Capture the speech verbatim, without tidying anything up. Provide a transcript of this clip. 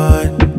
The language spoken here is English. mind.